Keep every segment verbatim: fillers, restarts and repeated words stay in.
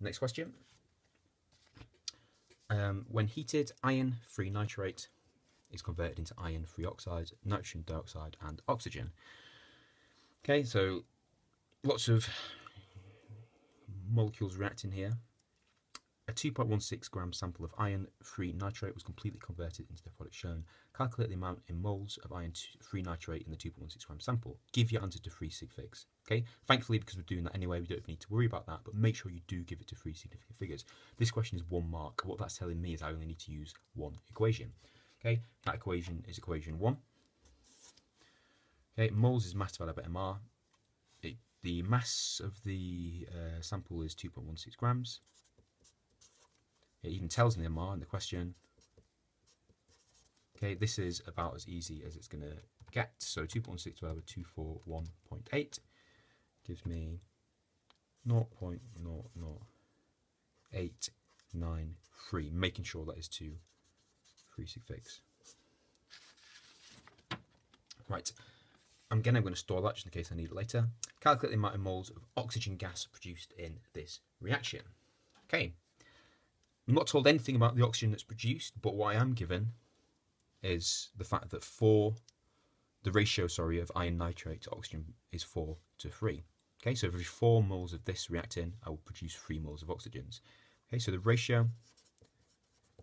Next question. Um, when heated, iron(three) nitrate is converted into iron(three) oxide, nitrogen dioxide and oxygen. Okay, so lots of molecules reacting here. A two point one six gram sample of iron(three) nitrate was completely converted into the product shown. Calculate the amount in moles of iron(three) nitrate in the two point one six gram sample. Give your answer to three sig figs. Okay, thankfully, because we're doing that anyway, we don't need to worry about that, but make sure you do give it to three significant figures. This question is one mark. What that's telling me is I only need to use one equation. Okay, that equation is equation one. Okay, moles is mass divided by M R. It, the mass of the uh, sample is two point one six grams. It even tells me the M R in the question. Okay, this is about as easy as it's going to get. So two point one six divided by two hundred forty-one point eight gives me zero point zero zero eight nine three, making sure that is two three sig figs. Right, again, I'm going to store that just in case I need it later. Calculate the amount of moles of oxygen gas produced in this reaction. Okay. I'm not told anything about the oxygen that's produced, but what I am given is the fact that four, the ratio, sorry, of iron nitrate to oxygen is four to three. Okay, so every four moles of this reactant, I will produce three moles of oxygens. Okay, so the ratio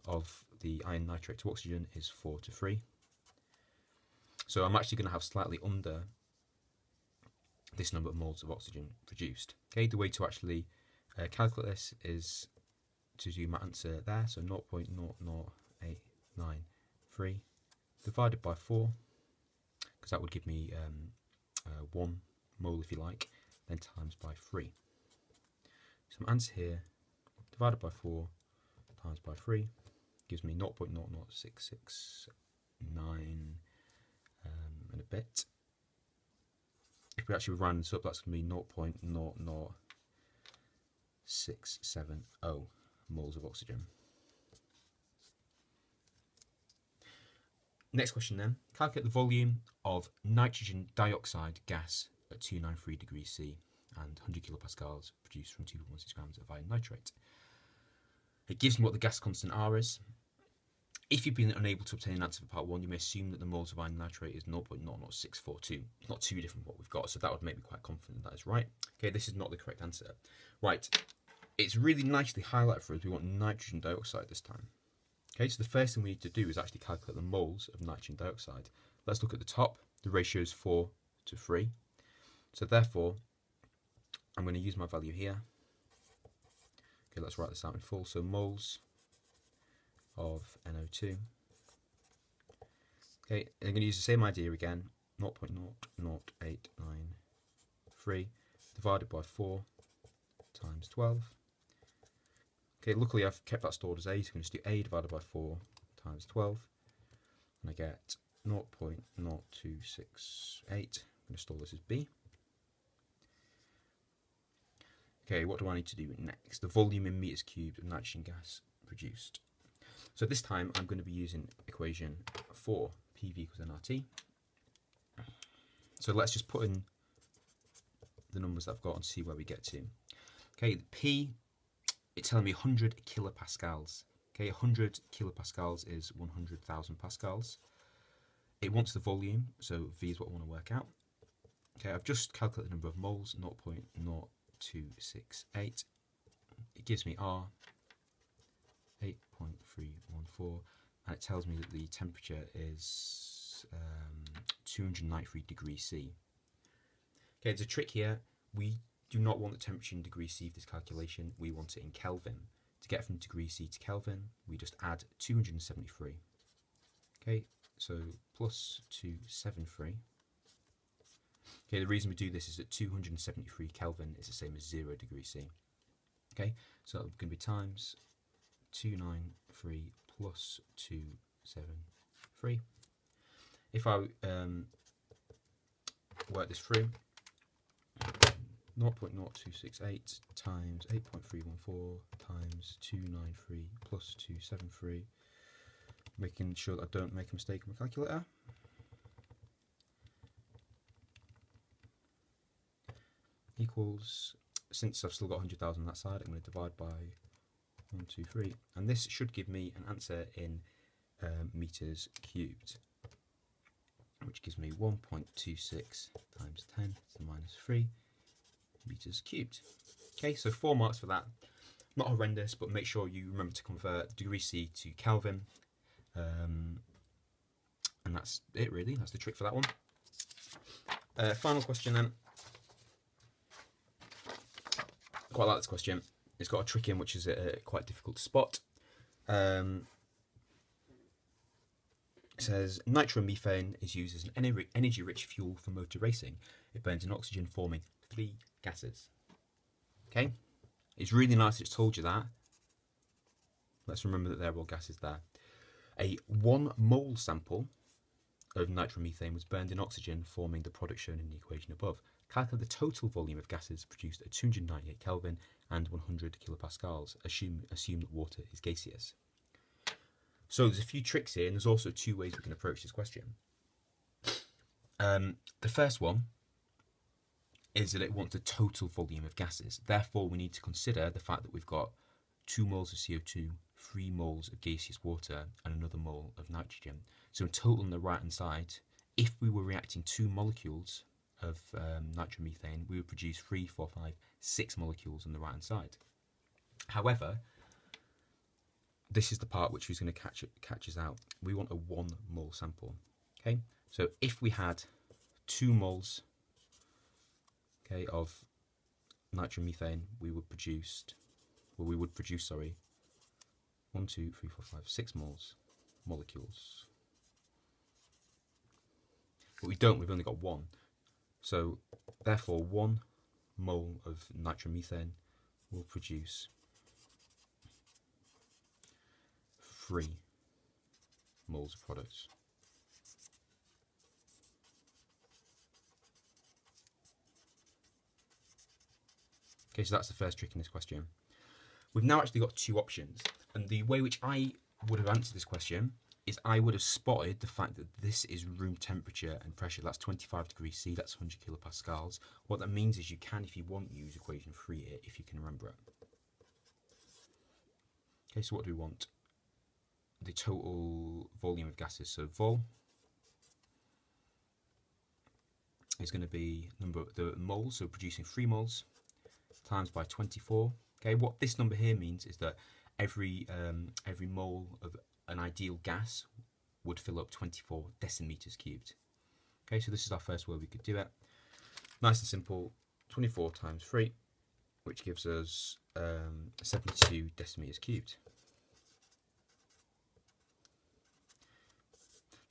of the iron nitrate to oxygen is four to three. So I'm actually going to have slightly under this number of moles of oxygen produced. Okay, the way to actually uh, calculate this is to do my answer there, so zero point zero zero eight nine three divided by four, because that would give me um, uh, one mole, if you like, then times by three. So my answer here, divided by four times by three, gives me zero point zero zero six six nine um, and a bit. If we actually round this up, that's going to be zero point zero zero six seven zero. moles of oxygen. Next question then. Calculate the volume of nitrogen dioxide gas at two hundred ninety-three degrees C and one hundred kilopascals produced from two point one six grams of iron nitrate. It gives me what the gas constant R is. If you've been unable to obtain an answer for part one, you may assume that the moles of iron nitrate is zero point zero zero six four two. It's not too different from what we've got, so that would make me quite confident that is right. Okay, this is not the correct answer. Right. It's really nicely highlighted for us, we want nitrogen dioxide this time. Okay, so the first thing we need to do is actually calculate the moles of nitrogen dioxide. Let's look at the top, the ratio is four to three. So therefore, I'm going to use my value here. Okay, let's write this out in full. So moles of N O two. Okay, I'm going to use the same idea again, zero point zero zero eight nine three divided by four times twelve. Okay, luckily I've kept that stored as A, so I'm going to just do A divided by four times twelve, and I get zero point zero two six eight. I'm going to store this as B. Okay, what do I need to do next? The volume in metres cubed of nitrogen gas produced. So this time I'm going to be using equation four, P V equals N R T. So let's just put in the numbers that I've got and see where we get to. Okay, the P, it's telling me one hundred kilopascals. Okay, one hundred kilopascals is one hundred thousand pascals. It wants the volume, so V is what I want to work out. Okay, I've just calculated the number of moles, zero point zero two six eight. It gives me R, eight point three one four, and it tells me that the temperature is um, two hundred ninety-three degrees C. Okay, there's a trick here. We do not want the temperature in degree C for this calculation, we want it in Kelvin. To get from degree C to Kelvin, we just add two hundred seventy-three. Okay, so plus two hundred seventy-three. Okay, the reason we do this is that two hundred seventy-three Kelvin is the same as zero degree C. Okay, so it's going to be times two hundred ninety-three plus two hundred seventy-three. If I um, work this through, zero point zero two six eight times eight point three one four times two hundred ninety-three plus two hundred seventy-three, making sure that I don't make a mistake in my calculator. Equals since I've still got one hundred thousand on that side, I'm going to divide by one, two, three, and this should give me an answer in um, meters cubed, which gives me one point two six times ten to the minus three meters cubed. Okay, so four marks for that. Not horrendous, but make sure you remember to convert degree C to Kelvin. Um, and that's it really, that's the trick for that one. Uh, final question then. Quite like this question. It's got a trick in which is uh, quite difficult to spot. Um, It says nitromethane is used as an energy-rich fuel for motor racing. It burns in oxygen, forming three gases. Okay, it's really nice it's told you that. Let's remember that there were gases there. A one mole sample of nitromethane was burned in oxygen, forming the product shown in the equation above. Calculate the total volume of gases produced at two hundred ninety-eight Kelvin and one hundred kilopascals. Assume assume that water is gaseous. So there's a few tricks here, and there's also two ways we can approach this question. Um, the first one is that it wants the total volume of gases. Therefore, we need to consider the fact that we've got two moles of C O two, three moles of gaseous water, and another mole of nitrogen. So in total on the right-hand side, if we were reacting two molecules of um, nitromethane, we would produce three, four, five, six molecules on the right-hand side. However, this is the part which is going to catch catch us out. We want a one mole sample. Okay, so if we had two moles, okay, of nitromethane, we would produce, well, we would produce, sorry, one, two, three, four, five, six moles molecules. But we don't. We've only got one. So therefore, one mole of nitromethane will produce three moles of products. Okay, so that's the first trick in this question. We've now actually got two options, and the way which I would have answered this question is I would have spotted the fact that this is room temperature and pressure. That's twenty-five degrees C, that's one hundred kilopascals. What that means is you can, if you want, use equation three here if you can remember it. Okay, so what do we want? The total volume of gases, so vol is going to be number of the moles, so producing three moles times by twenty-four. Okay, what this number here means is that every um, every mole of an ideal gas would fill up twenty-four decimeters cubed. Okay, so this is our first way we could do it. Nice and simple. twenty-four times three, which gives us um, seventy-two decimeters cubed.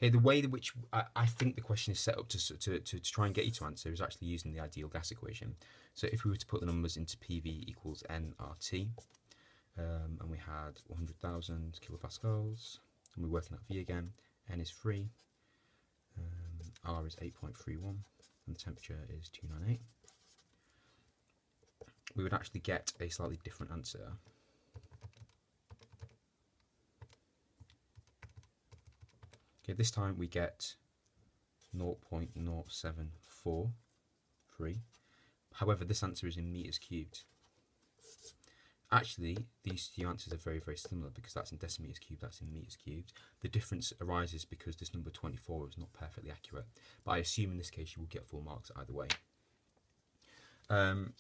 The way in which I think the question is set up to, to, to, to try and get you to answer is actually using the ideal gas equation. So if we were to put the numbers into P V equals nRT, um, and we had one hundred thousand kilopascals, and we're working out V again, N is three, um, R is eight point three one, and the temperature is two ninety-eight, we would actually get a slightly different answer. Okay, this time we get zero point zero seven four three. However, this answer is in meters cubed. Actually, these two answers are very, very similar because that's in decimeters cubed, that's in meters cubed. The difference arises because this number twenty-four is not perfectly accurate. But I assume in this case you will get full marks either way. Um,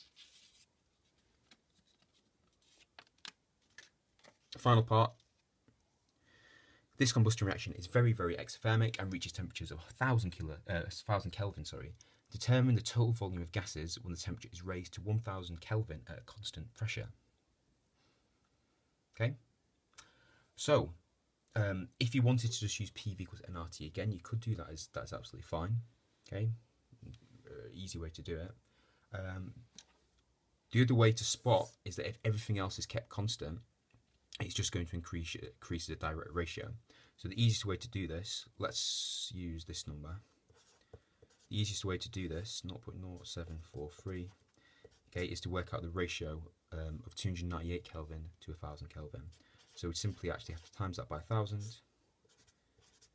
final part. This combustion reaction is very, very exothermic and reaches temperatures of one thousand kilo, uh, one thousand Kelvin. Sorry. Determine the total volume of gases when the temperature is raised to one thousand Kelvin at a constant pressure. Okay. So, um, if you wanted to just use P V equals nRT again, you could do that. Is that is absolutely fine. Okay. Uh, easy way to do it. Um, the other way to spot is that if everything else is kept constant, it's just going to increase increase the direct ratio. So the easiest way to do this, let's use this number. The easiest way to do this, zero point zero seven four three, okay, is to work out the ratio um, of two hundred ninety-eight Kelvin to one thousand Kelvin. So we simply actually have to times that by one thousand,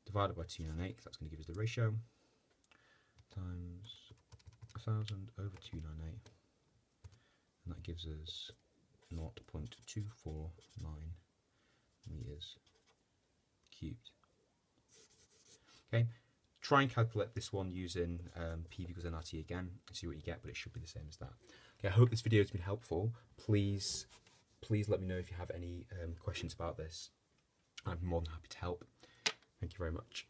divided by two hundred ninety-eight, because that's going to give us the ratio, times one thousand over two hundred ninety-eight, and and that gives us zero point two four nine meters cubed. Okay, try and calculate this one using um, P V equals nRT again and see what you get, but it should be the same as that. Okay, I hope this video has been helpful. Please, please let me know if you have any um, questions about this. I'm more than happy to help. Thank you very much.